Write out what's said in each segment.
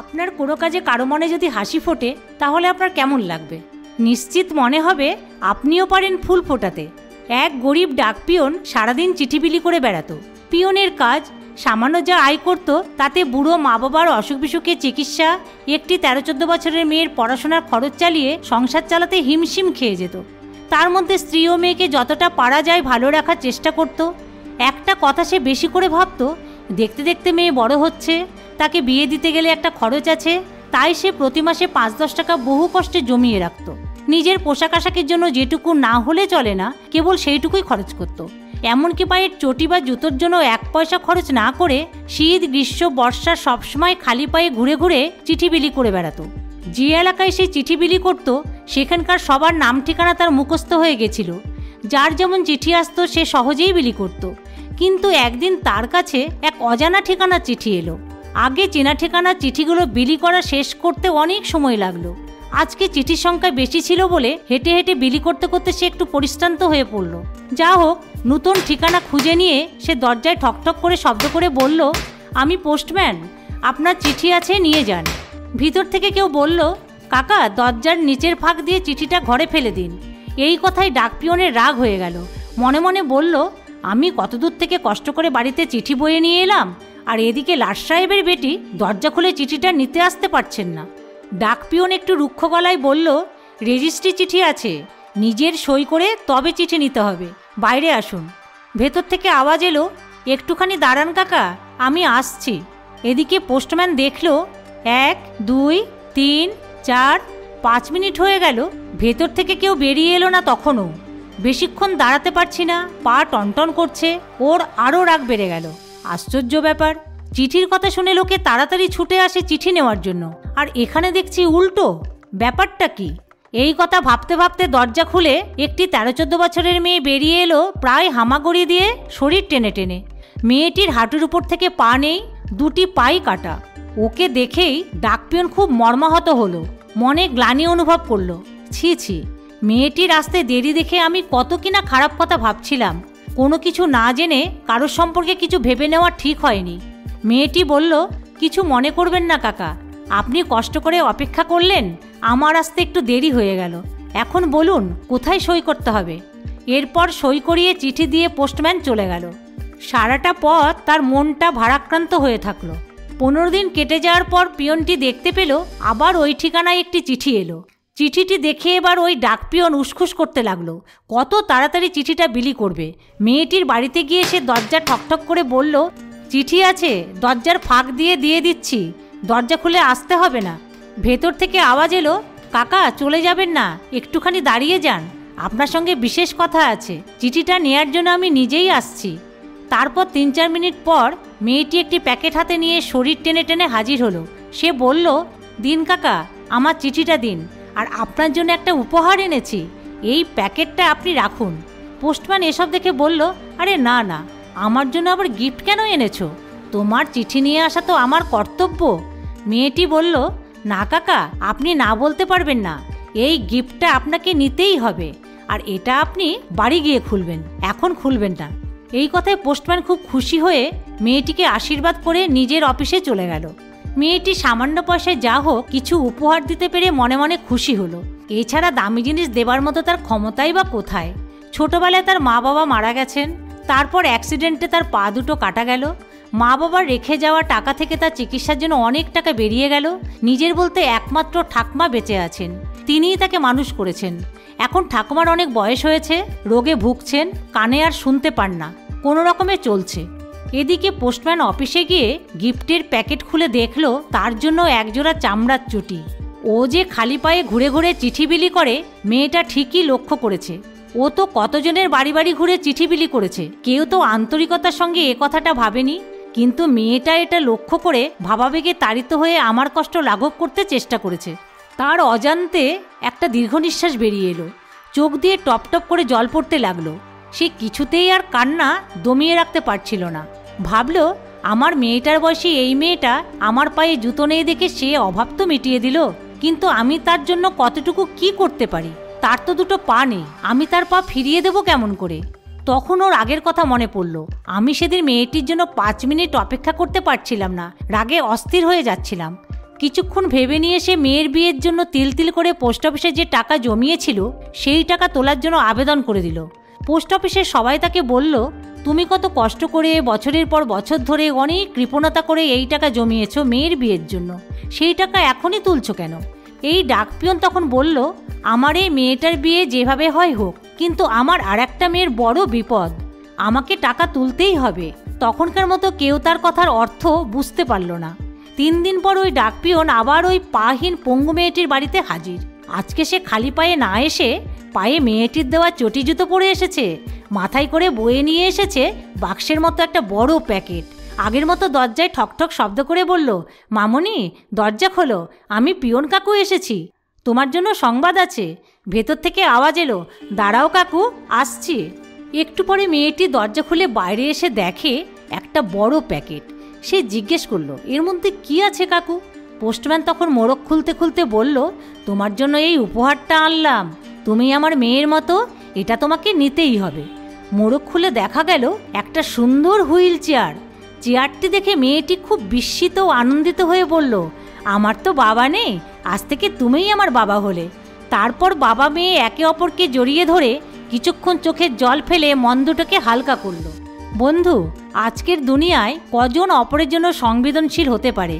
আপনার কোনো কাজে কারো মনে যদি হাসি ফোটে তাহলে আপনার কেমন লাগবে? নিশ্চিত মনে হবে আপনিও পারেন ফুল ফোটাতে। এক গরিব ডাক পিয়ন সারাদিন চিঠি বিলি করে বেড়াতো। পিয়নের কাজ সামান্য যা আয় করত তাতে বুড়ো মা বাবার অসুখ বিসুখের চিকিৎসা, একটি ১৩-১৪ বছরের মেয়ের পড়াশোনার খরচ চালিয়ে সংসার চালাতে হিমশিম খেয়ে যেত। তার মধ্যে স্ত্রী ও মেয়েকে যতটা পারা যায় ভালো রাখার চেষ্টা করত। একটা কথা সে বেশি করে ভাবত, দেখতে দেখতে মেয়ে বড় হচ্ছে, তাকে বিয়ে দিতে গেলে একটা খরচ আছে, তাই সে প্রতি মাসে ৫-১০ টাকা বহু কষ্টে জমিয়ে রাখত। নিজের পোশাক আশাকের জন্য যেটুকু না হলে চলে না কেবল সেইটুকুই খরচ করত। এমনকি পায়ের চটি বা জুতোর জন্য ১ পয়সা খরচ না করে শীত, গ্রীষ্ম, বর্ষা সবসময় খালি পায়ে ঘুরে ঘুরে চিঠি বিলি করে বেড়াত। যে এলাকায় সে চিঠি বিলি করত সেখানকার সবার নাম ঠিকানা তার মুখস্থ হয়ে গেছিল। যার যেমন চিঠি আসতো সে সহজেই বিলি করত। কিন্তু একদিন তার কাছে এক অজানা ঠিকানার চিঠি এলো। আগে চেনা ঠিকানার চিঠিগুলো বিলি করা শেষ করতে অনেক সময় লাগলো। আজকে চিঠির সংখ্যা বেশি ছিল বলে হেঁটে হেঁটে বিলি করতে করতে সে একটু পরিশ্রান্ত হয়ে পড়ল। যা হোক, নতুন ঠিকানা খুঁজে নিয়ে সে দরজায় ঠকঠক করে শব্দ করে বলল, আমি পোস্টম্যান, আপনার চিঠি আছে, নিয়ে যান। ভিতর থেকে কেউ বলল, কাকা, দরজার নিচের ফাঁক দিয়ে চিঠিটা ঘরে ফেলে দিন। এই কথায় ডাক পিয়নের রাগ হয়ে গেল। মনে মনে বলল, আমি কতদূর থেকে কষ্ট করে বাড়িতে চিঠি বয়ে নিয়ে এলাম, আর এদিকে লাট সাহেবের বেটি দরজা খুলে চিঠিটা নিতে আসতে পারছেন না। ডাক পিয়ন একটু রুক্ষ গলায় বলল, রেজিস্ট্রি চিঠি আছে, নিজের সই করে তবে চিঠি নিতে হবে, বাইরে আসুন। ভেতর থেকে আওয়াজ এলো, একটুখানি দাঁড়ান কাকা, আমি আসছি। এদিকে পোস্টম্যান দেখল ১, ২, ৩, ৪, ৫ মিনিট হয়ে গেল, ভেতর থেকে কেউ বেরিয়ে এলো না। তখনও বেশিক্ষণ দাঁড়াতে পারছি না, পা টনটন করছে। ওর আরও রাগ বেড়ে গেল। আশ্চর্য ব্যাপার, চিঠির কথা শুনে লোকে তাড়াতাড়ি ছুটে আসে চিঠি নেওয়ার জন্য, আর এখানে দেখছি উল্টো, ব্যাপারটা কি? এই কথা ভাবতে ভাবতে দরজা খুলে একটি ১৩-১৪ বছরের মেয়ে বেরিয়ে এলো, প্রায় হামাগুড়ি দিয়ে শরীর টেনে টেনে। মেয়েটির হাঁটুর উপর থেকে পা নেই, দুটি পাই কাটা। ওকে দেখেই ডাক পিয়ন খুব মর্মাহত হলো, মনে গ্লানি অনুভব করলো। ছি ছি, মেয়েটির আসতে দেরি দেখে আমি কত কিনা খারাপ কথা ভাবছিলাম। কোনো কিছু না জেনে কারোর সম্পর্কে কিছু ভেবে নেওয়া ঠিক হয়নি। মেয়েটি বলল, কিছু মনে করবেন না কাকা, আপনি কষ্ট করে অপেক্ষা করলেন, আমার আসতে একটু দেরি হয়ে গেল। এখন বলুন কোথায় সই করতে হবে। এরপর সই করিয়ে চিঠি দিয়ে পোস্টম্যান চলে গেল। সারাটা পথ তার মনটা ভারাক্রান্ত হয়ে থাকলো। 15 দিন কেটে যাওয়ার পর পিয়নটি দেখতে পেল আবার ওই ঠিকানায় একটি চিঠি এলো। চিঠিটি দেখে এবার ওই ডাক পিয়ন উসখুস করতে লাগলো, কত তাড়াতাড়ি চিঠিটা বিলি করবে। মেয়েটির বাড়িতে গিয়ে সে দরজা ঠকঠক করে বলল, চিঠি আছে, দরজার ফাঁক দিয়ে দিয়ে দিচ্ছি, দরজা খুলে আসতে হবে না। ভেতর থেকে আওয়াজ এলো, কাকা চলে যাবেন না, একটুখানি দাঁড়িয়ে যান, আপনার সঙ্গে বিশেষ কথা আছে, চিঠিটা নেয়ার জন্য আমি নিজেই আসছি। তারপর ৩-৪ মিনিট পর মেয়েটি একটি প্যাকেট হাতে নিয়ে শরীর টেনে টেনে হাজির হলো। সে বলল, দিন কাকা, আমার চিঠিটা দিন, আর আপনার জন্য একটা উপহার এনেছি, এই প্যাকেটটা আপনি রাখুন। পোস্টম্যান এসব দেখে বলল, আরে না না, আমার জন্য আবার গিফট কেন এনেছো? তোমার চিঠি নিয়ে আসা তো আমার কর্তব্য। মেয়েটি বলল, না কাকা, আপনি না বলতে পারবেন না, এই গিফটটা আপনাকে নিতেই হবে, আর এটা আপনি বাড়ি গিয়ে খুলবেন, এখন খুলবেন না। এই কথায় পোস্টম্যান খুব খুশি হয়ে মেয়েটিকে আশীর্বাদ করে নিজের অফিসে চলে গেল। মেয়েটি সামান্য পয়সায় যা হোক কিছু উপহার দিতে পেরে মনে মনে খুশি হলো। এছাড়া দামি জিনিস দেবার মতো তার ক্ষমতাই বা কোথায়? ছোটবেলায় তার মা বাবা মারা গেছেন, তারপর অ্যাক্সিডেন্টে তার পা দুটো কাটা গেল, মা বাবার রেখে যাওয়া টাকা থেকে তার চিকিৎসার জন্য অনেক টাকা বেরিয়ে গেল। নিজের বলতে একমাত্র ঠাকুমা বেঁচে আছেন, তিনিই তাকে মানুষ করেছেন। এখন ঠাকুমার অনেক বয়স হয়েছে, রোগে ভুগছেন, কানে আর শুনতে পান না, কোনো রকমে চলছে। এদিকে পোস্টম্যান অফিসে গিয়ে গিফটের প্যাকেট খুলে দেখল তার জন্য একজোড়া চামড়ার চটি। ও যে খালি পায়ে ঘুরে ঘুরে চিঠি বিলি করে মেয়েটা ঠিকই লক্ষ্য করেছে। ও তো কতজনের বাড়ি বাড়ি ঘুরে চিঠি বিলি করেছে, কেউ তো আন্তরিকতার সঙ্গে এ কথাটা ভাবেনি। কিন্তু মেয়েটা এটা লক্ষ্য করে ভাবাবেগে তাড়িত হয়ে আমার কষ্ট লাঘব করতে চেষ্টা করেছে। তার অজান্তে একটা দীর্ঘ নিঃশ্বাস বেরিয়ে এলো, চোখ দিয়ে টপ টপ করে জল পড়তে লাগলো। সে কিছুতেই আর কান্না দমিয়ে রাখতে পারছিল না। ভাবল, আমার মেয়েটার বয়সী এই মেয়েটা আমার পায়ে জুতো নেই দেখে সে অভাব তো মিটিয়ে দিল, কিন্তু আমি তার জন্য কতটুকু কি করতে পারি? তার তো দুটো পা নেই, আমি তার পা ফিরিয়ে দেবো কেমন করে? তখন ওর আগের কথা মনে পড়ল, আমি সেদিন মেয়েটির জন্য ৫ মিনিট অপেক্ষা করতে পারছিলাম না, রাগে অস্থির হয়ে যাচ্ছিলাম। কিছুক্ষণ ভেবে নিয়ে সে মেয়ের বিয়ের জন্য তিল তিল করে পোস্ট অফিসে যে টাকা জমিয়েছিল সেই টাকা তোলার জন্য আবেদন করে দিল। পোস্ট অফিসের সবাই তাকে বলল, তুমি কত কষ্ট করে বছরের পর বছর ধরে অনেক কৃপণতা করে এই টাকা জমিয়েছ মেয়ের বিয়ের জন্য, সেই টাকা এখনই তুলছ কেন? এই ডাকপিয়ন তখন বলল, আমার এই মেয়েটার বিয়ে যেভাবে হয় হোক, কিন্তু আমার আর একটা মেয়ের বড় বিপদ, আমাকে টাকা তুলতেই হবে। তখনকার মতো কেউ তার কথার অর্থ বুঝতে পারল না। 3 দিন পর ওই ডাকপিয়ন আবার ওই পাহীন পঙ্গু মেয়েটির বাড়িতে হাজির। আজকে সে খালি পায়ে না এসে পায়ে মেয়েটির দেওয়া চটি জুতো পরে এসেছে, মাথায় করে বয়ে নিয়ে এসেছে বাক্সের মতো একটা বড় প্যাকেট। আগের মতো দরজায় ঠকঠক শব্দ করে বলল, মামনি দরজা খোলো, আমি পিয়ন কাকু এসেছি, তোমার জন্য সংবাদ আছে। ভেতর থেকে আওয়াজ এলো, দাঁড়াও কাকু আসছি। একটু পরে মেয়েটি দরজা খুলে বাইরে এসে দেখে একটা বড় প্যাকেট। সে জিজ্ঞেস করলো, এর মধ্যে কি আছে কাকু? পোস্টম্যান তখন মোড়ক খুলতে খুলতে বলল, তোমার জন্য এই উপহারটা আনলাম, তুমি আমার মেয়ের মতো, এটা তোমাকে নিতেই হবে। মোড়ক খুলে দেখা গেল একটা সুন্দর হুইল চেয়ার। চেয়ারটি দেখে মেয়েটি খুব বিস্মিত ও আনন্দিত হয়ে বলল, আমার তো বাবা নেই, আজ থেকে তুমিই আমার বাবা হলে। তারপর বাবা মেয়ে একে অপরকে জড়িয়ে ধরে কিছুক্ষণ চোখের জল ফেলে মন দুটোকে হালকা করল। বন্ধু, আজকের দুনিয়ায় কজন অপরের জন্য সংবেদনশীল হতে পারে?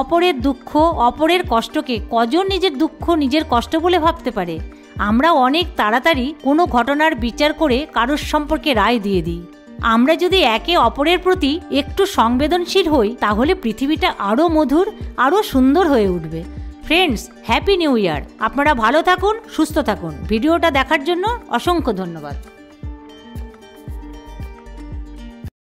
অপরের দুঃখ, অপরের কষ্টকে কজন নিজের দুঃখ, নিজের কষ্ট বলে ভাবতে পারে? আমরা অনেক তাড়াতাড়ি কোনো ঘটনার বিচার করে কারোর সম্পর্কে রায় দিয়ে দিই। আমরা যদি একে অপরের প্রতি একটু সংবেদনশীল হই, তাহলে পৃথিবীটা আরও মধুর, আরও সুন্দর হয়ে উঠবে। Friends, happy new year! আপনারা ভালো থাকুন, সুস্থ থাকুন। ভিডিওটা দেখার জন্য অসংখ্য ধন্যবাদ।